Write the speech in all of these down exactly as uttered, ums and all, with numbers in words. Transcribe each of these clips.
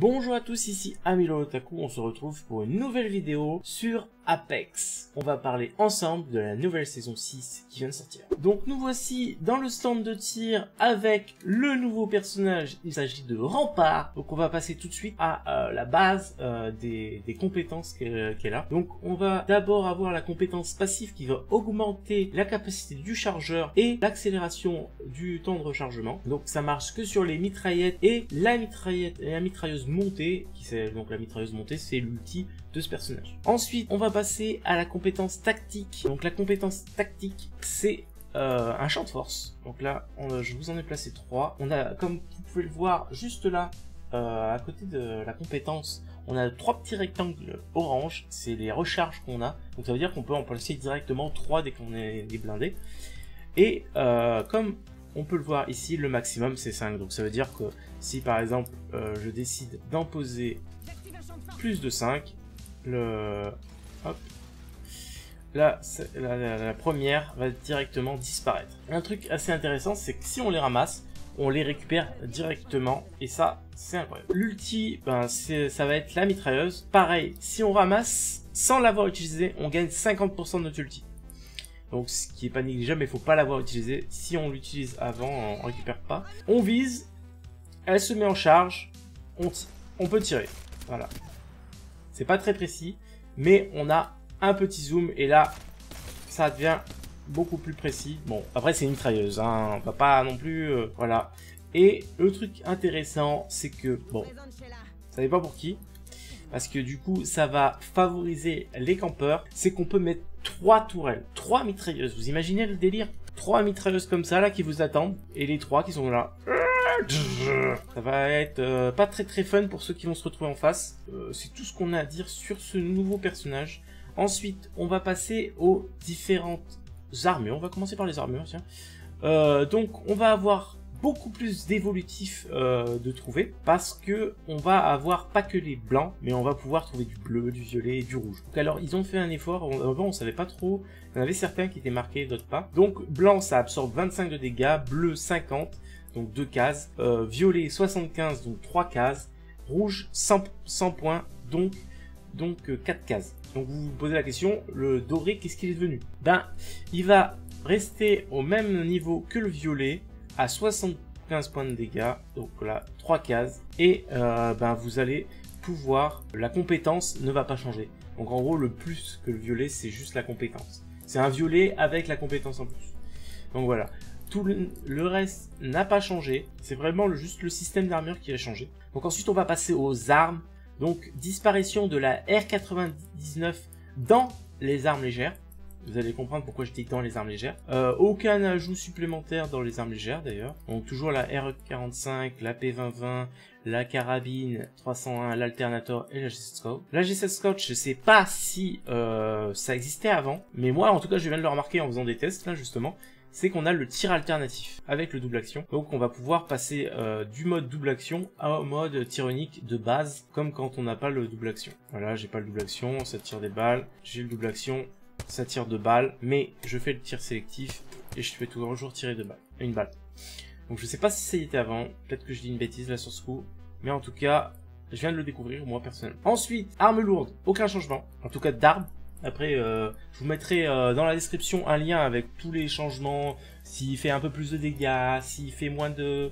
Bonjour à tous, ici Amylol Otaku, on se retrouve pour une nouvelle vidéo sur Apex. On va parler ensemble de la nouvelle saison six qui vient de sortir. Donc nous voici dans le stand de tir avec le nouveau personnage, il s'agit de Rempart. Donc on va passer tout de suite à euh, la base euh, des, des compétences qu'elle qu'elle a. Donc on va d'abord avoir la compétence passive qui va augmenter la capacité du chargeur et l'accélération du temps de rechargement. Donc ça marche que sur les mitraillettes et la mitraillette et la mitrailleuse montée, qui c'est donc la mitrailleuse montée, c'est l'ulti de ce personnage. Ensuite, on va passer à la compétence tactique. Donc la compétence tactique, c'est euh, un champ de force. Donc là, on, je vous en ai placé trois. On a, comme vous pouvez le voir, juste là, euh, à côté de la compétence, on a trois petits rectangles orange. C'est les recharges qu'on a. Donc ça veut dire qu'on peut en placer directement trois dès qu'on est blindé. Et euh, comme on peut le voir ici, le maximum c'est cinq. Donc ça veut dire que si par exemple euh, je décide d'en poser plus de cinq, le... Hop. Là, la, la, la première va directement disparaître. Un truc assez intéressant, c'est que si on les ramasse, on les récupère directement. Et ça, c'est incroyable. L'ulti, ben, ça va être la mitrailleuse. Pareil, si on ramasse sans l'avoir utilisé, on gagne cinquante pour cent de notre ulti. Donc ce qui est pas négligeable, mais il faut pas l'avoir utilisé. Si on l'utilise avant, on récupère pas. On vise, elle se met en charge, on, on peut tirer. Voilà. C'est pas très précis, mais on a un petit zoom et là, ça devient beaucoup plus précis. Bon, après c'est une mitrailleuse, hein, on va pas non plus, euh, voilà. Et le truc intéressant, c'est que bon, ça n'est pas pour qui, parce que du coup, ça va favoriser les campeurs. C'est qu'on peut mettre trois tourelles, trois mitrailleuses. Vous imaginez le délire? Trois mitrailleuses comme ça là qui vous attendent et les trois qui sont là. Ça va être euh, pas très très fun pour ceux qui vont se retrouver en face. Euh, c'est tout ce qu'on a à dire sur ce nouveau personnage. Ensuite, on va passer aux différentes armures. On va commencer par les armures, tiens. Euh, donc, on va avoir beaucoup plus d'évolutifs euh, de trouver parce que on va avoir pas que les blancs, mais on va pouvoir trouver du bleu, du violet et du rouge. Donc alors ils ont fait un effort, on, avant on savait pas trop, il y en avait certains qui étaient marqués, d'autres pas. Donc blanc ça absorbe vingt-cinq de dégâts, bleu cinquante, donc deux cases, euh, violet soixante-quinze, donc trois cases, rouge cent, cent points, donc donc euh, quatre cases. Donc vous vous posez la question, le doré qu'est-ce qu'il est devenu? Ben il va rester au même niveau que le violet, à soixante-quinze points de dégâts, donc là trois cases, et euh, ben vous allez pouvoir, la compétence ne va pas changer. Donc en gros le plus que le violet c'est juste la compétence, c'est un violet avec la compétence en plus. Donc voilà, tout le, le reste n'a pas changé, c'est vraiment le, juste le système d'armure qui a changé. Donc ensuite on va passer aux armes, donc disparition de la R quatre-vingt-dix-neuf dans les armes légères. Vous allez comprendre pourquoi je dis dans les armes légères. Euh, aucun ajout supplémentaire dans les armes légères d'ailleurs. Donc toujours la R quarante-cinq, la P vingt vingt, la carabine trois cent un, l'alternator et la G sept Scotch. La G sept Scotch, je sais pas si euh, ça existait avant, mais moi en tout cas je viens de le remarquer en faisant des tests là justement, c'est qu'on a le tir alternatif avec le double action. Donc on va pouvoir passer euh, du mode double action au mode tir unique de base, comme quand on n'a pas le double action. Voilà, j'ai pas le double action, ça tire des balles, j'ai le double action, ça tire deux balles, mais je fais le tir sélectif et je fais toujours tirer deux balles, une balle. Donc je sais pas si ça y était avant, peut-être que je dis une bêtise là sur ce coup, mais en tout cas, je viens de le découvrir moi personnellement. Ensuite, armes lourdes, aucun changement, en tout cas d'armes. Après, euh, je vous mettrai euh, dans la description un lien avec tous les changements, s'il fait un peu plus de dégâts, s'il fait moins de,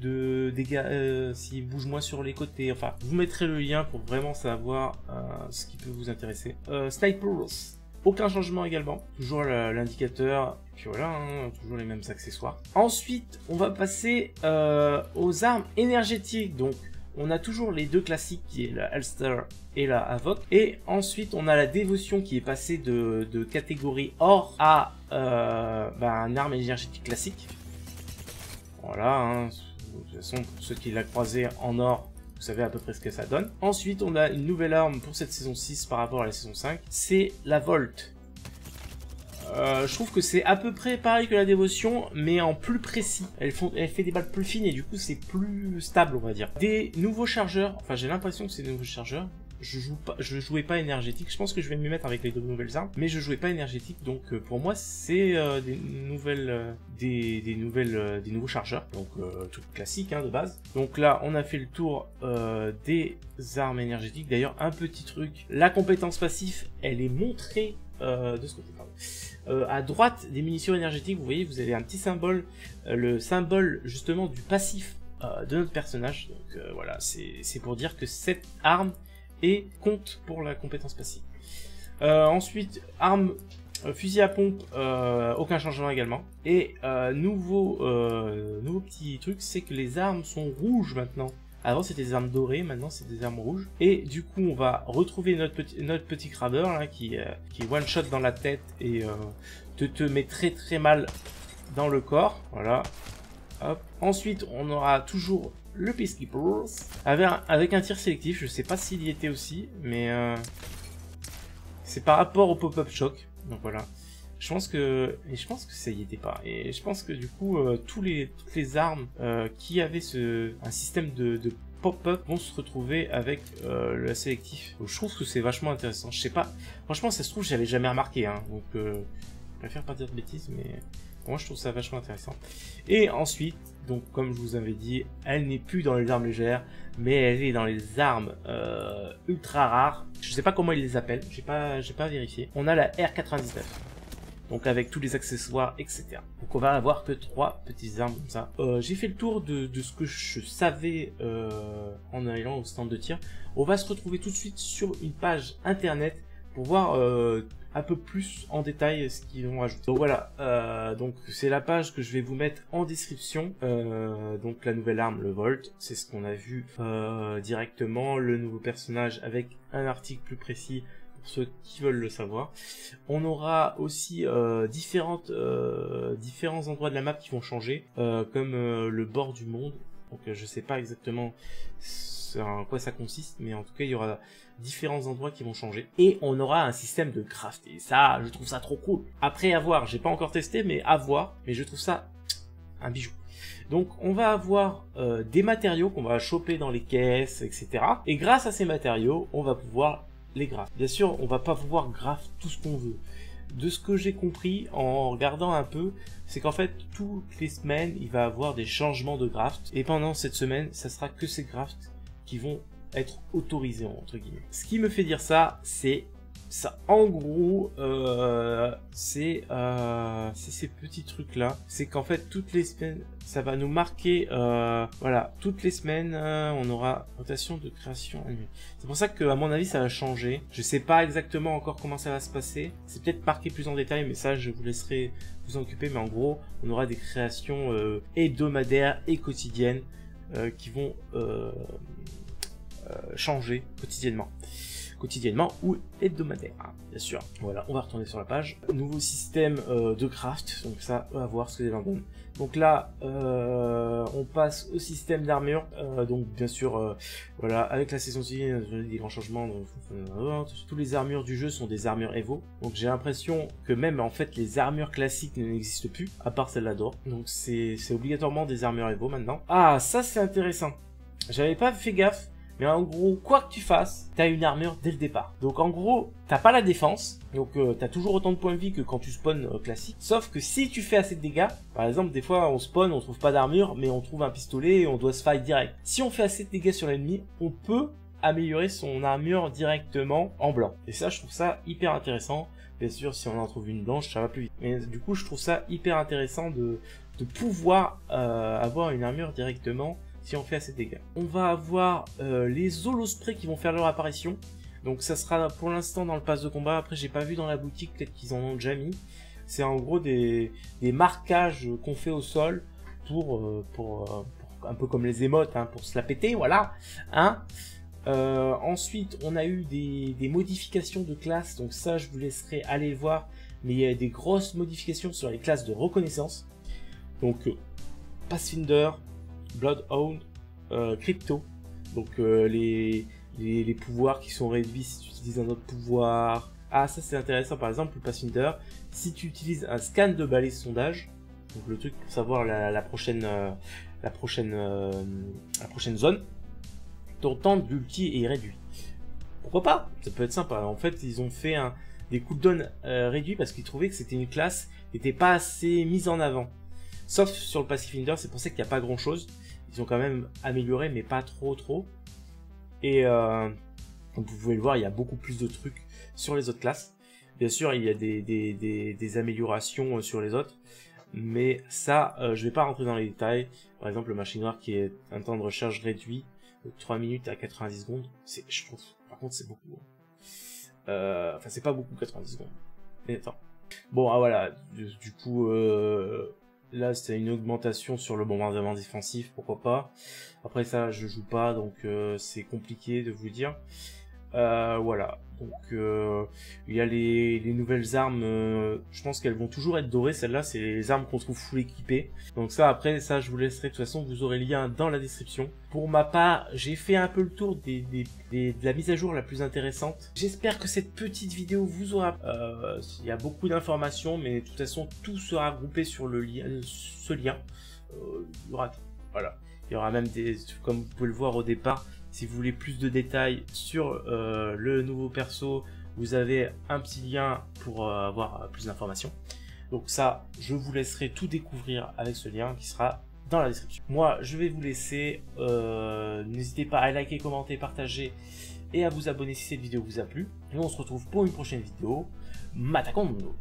de dégâts, euh, s'il bouge moins sur les côtés, enfin, je vous mettrai le lien pour vraiment savoir euh, ce qui peut vous intéresser. Euh, Sniper Rose. Aucun changement également, toujours l'indicateur, puis voilà, hein, toujours les mêmes accessoires. Ensuite, on va passer euh, aux armes énergétiques. Donc, on a toujours les deux classiques, qui est la Ulster et la Avoc. Et ensuite, on a la Dévotion qui est passée de, de catégorie or à euh, bah, une arme énergétique classique. Voilà, hein, de toute façon, pour ceux qui l'ont croisé en or, vous savez à peu près ce que ça donne. Ensuite, on a une nouvelle arme pour cette saison six par rapport à la saison cinq. C'est la Volt. Euh, je trouve que c'est à peu près pareil que la Dévotion, mais en plus précis. Elle, font, elle fait des balles plus fines et du coup, c'est plus stable, on va dire. Des nouveaux chargeurs. Enfin, j'ai l'impression que c'est des nouveaux chargeurs. je joue pas, je jouais pas énergétique. Je pense que je vais m'y mettre avec les deux nouvelles armes, mais je jouais pas énergétique, donc euh, pour moi c'est euh, des nouvelles, euh, des, des nouvelles, euh, des nouveaux chargeurs, donc euh, tout classique hein, de base. Donc là on a fait le tour euh, des armes énergétiques. D'ailleurs un petit truc, la compétence passive, elle est montrée euh, de ce côté. Pardon. Euh, à droite des munitions énergétiques, vous voyez, vous avez un petit symbole, euh, le symbole justement du passif euh, de notre personnage. Donc euh, voilà, c'est pour dire que cette arme est compte pour la compétence passive. Euh, ensuite, arme, euh, fusil à pompe, euh, aucun changement également. Et euh, nouveau, euh, nouveau petit truc, c'est que les armes sont rouges maintenant. Avant c'était des armes dorées, maintenant c'est des armes rouges. Et du coup on va retrouver notre petit, notre petit crabber là, qui, euh, qui est one shot dans la tête et euh, te, te met très très mal dans le corps. Voilà. Hop. Ensuite on aura toujours le Peacekeeper avec, avec un tir sélectif. Je sais pas s'il y était aussi, mais euh, c'est par rapport au pop-up choc. Donc voilà. Je pense que et je pense que ça y était pas. Et je pense que du coup, euh, tous les, toutes les armes euh, qui avaient ce, un système de, de pop-up vont se retrouver avec euh, le sélectif. Donc, je trouve que c'est vachement intéressant. Je sais pas. Franchement, ça se trouve, j'avais jamais remarqué. Hein. Donc, euh, je préfère pas dire de bêtises, mais bon, moi, je trouve ça vachement intéressant. Et ensuite, donc, comme je vous avais dit, elle n'est plus dans les armes légères, mais elle est dans les armes euh, ultra rares. Je sais pas comment ils les appellent. J'ai pas, j'ai pas vérifié. On a la R quatre-vingt-dix-neuf. Donc avec tous les accessoires, et cetera. Donc on va avoir que trois petites armes comme ça. Euh, J'ai fait le tour de, de ce que je savais euh, en allant au stand de tir. On va se retrouver tout de suite sur une page internet pour voir euh, un peu plus en détail ce qu'ils ont ajouté. Donc voilà, euh, donc c'est la page que je vais vous mettre en description. Euh, donc la nouvelle arme, le Volt, c'est ce qu'on a vu euh, directement. Le nouveau personnage avec un article plus précis. Pour ceux qui veulent le savoir, on aura aussi euh, différentes, euh, différents endroits de la map qui vont changer, euh, comme euh, le bord du monde. Donc euh, je sais pas exactement en quoi ça consiste, mais en tout cas il y aura différents endroits qui vont changer. Et on aura un système de craft. Et ça, je trouve ça trop cool. Après à voir, j'ai pas encore testé, mais à voir. Mais je trouve ça un bijou. Donc on va avoir euh, des matériaux qu'on va choper dans les caisses, et cetera. Et grâce à ces matériaux, on va pouvoir les graphes. Bien sûr, on va pas pouvoir graph tout ce qu'on veut. De ce que j'ai compris en regardant un peu, c'est qu'en fait, toutes les semaines, il va avoir des changements de graft. Et pendant cette semaine, ça sera que ces grafts qui vont être autorisés, entre guillemets. Ce qui me fait dire ça, c'est ça. En gros, euh, c'est euh, ces petits trucs-là. C'est qu'en fait, toutes les semaines, ça va nous marquer. Euh, voilà, toutes les semaines, euh, on aura rotation de création. C'est pour ça que, à mon avis, ça va changer. Je sais pas exactement encore comment ça va se passer. C'est peut-être marqué plus en détail, mais ça, je vous laisserai vous en occuper. Mais en gros, on aura des créations euh, hebdomadaires et quotidiennes euh, qui vont euh, euh, changer quotidiennement. quotidiennement ou hebdomadaire, hein, bien sûr. Voilà, on va retourner sur la page. Nouveau système euh, de craft, donc ça, on va voir ce que ça en donne. Donc là, euh, on passe au système d'armure. Euh, donc bien sûr, euh, voilà, avec la saison six, des grands changements. Donc, tous les armures du jeu sont des armures Evo. Donc j'ai l'impression que même en fait les armures classiques n'existent plus, à part celle-là d'or. Donc c'est obligatoirement des armures Evo maintenant. Ah, ça c'est intéressant. J'avais pas fait gaffe. Mais en gros, quoi que tu fasses, t'as une armure dès le départ. Donc en gros, t'as pas la défense. Donc euh, t'as toujours autant de points de vie que quand tu spawns euh, classique. Sauf que si tu fais assez de dégâts, par exemple, des fois on spawn, on trouve pas d'armure, mais on trouve un pistolet et on doit se fight direct. Si on fait assez de dégâts sur l'ennemi, on peut améliorer son armure directement en blanc. Et ça, je trouve ça hyper intéressant. Bien sûr, si on en trouve une blanche, ça va plus vite. Mais du coup, je trouve ça hyper intéressant de, de pouvoir euh, avoir une armure directement si on fait assez de dégâts. On va avoir euh, les holosprays qui vont faire leur apparition. Donc ça sera pour l'instant dans le pass de combat. Après j'ai pas vu dans la boutique, peut-être qu'ils en ont déjà mis. C'est en gros des, des marquages qu'on fait au sol pour, euh, pour, euh, pour un peu comme les émotes, hein, pour se la péter, voilà. Hein euh, ensuite on a eu des, des modifications de classe. Donc ça je vous laisserai aller voir. Mais il y a des grosses modifications sur les classes de reconnaissance. Donc euh, Pathfinder, Blood-owned, euh, Crypto, donc euh, les, les, les pouvoirs qui sont réduits si tu utilises un autre pouvoir. Ah, ça c'est intéressant, par exemple, le Pathfinder, si tu utilises un scan de balise sondage, donc le truc pour savoir la, la prochaine, euh, la, prochaine euh, la prochaine zone, ton temps d'ulti est réduit. pourquoi pas, ça peut être sympa. En fait, ils ont fait un, des cooldowns euh, réduits parce qu'ils trouvaient que c'était une classe qui n'était pas assez mise en avant. Sauf sur le Pathfinder, c'est pour ça qu'il n'y a pas grand chose. Ils ont quand même amélioré, mais pas trop trop. Et euh, donc vous pouvez le voir, il y a beaucoup plus de trucs sur les autres classes. Bien sûr, il y a des, des, des, des améliorations sur les autres. Mais ça, euh, je ne vais pas rentrer dans les détails. Par exemple, le machine noire qui est un temps de recharge réduit, de trois minutes à quatre-vingt-dix secondes. Je trouve, par contre, c'est beaucoup. Hein. Euh, enfin, c'est pas beaucoup, quatre-vingt-dix secondes. Mais attends. Bon, ah voilà. Du, du coup, euh, là, c'est une augmentation sur le bombardement défensif, pourquoi pas. Après ça, je joue pas, donc euh, c'est compliqué de vous dire. Euh, voilà. Donc euh, il y a les, les nouvelles armes, euh, je pense qu'elles vont toujours être dorées, celles-là, c'est les armes qu'on trouve full équipées. Donc ça, après, ça je vous laisserai, de toute façon, vous aurez le lien dans la description. Pour ma part, j'ai fait un peu le tour des, des, des, de la mise à jour la plus intéressante. J'espère que cette petite vidéo vous aura... Euh, il y a beaucoup d'informations, mais de toute façon, tout sera groupé sur le li ce lien. Euh, il y aura tout, voilà. Il y aura même des... Comme vous pouvez le voir au départ, si vous voulez plus de détails sur euh, le nouveau perso, vous avez un petit lien pour euh, avoir plus d'informations. Donc ça, je vous laisserai tout découvrir avec ce lien qui sera dans la description. Moi, je vais vous laisser. Euh, N'hésitez pas à liker, commenter, partager et à vous abonner si cette vidéo vous a plu. Et on se retrouve pour une prochaine vidéo. Matacondo!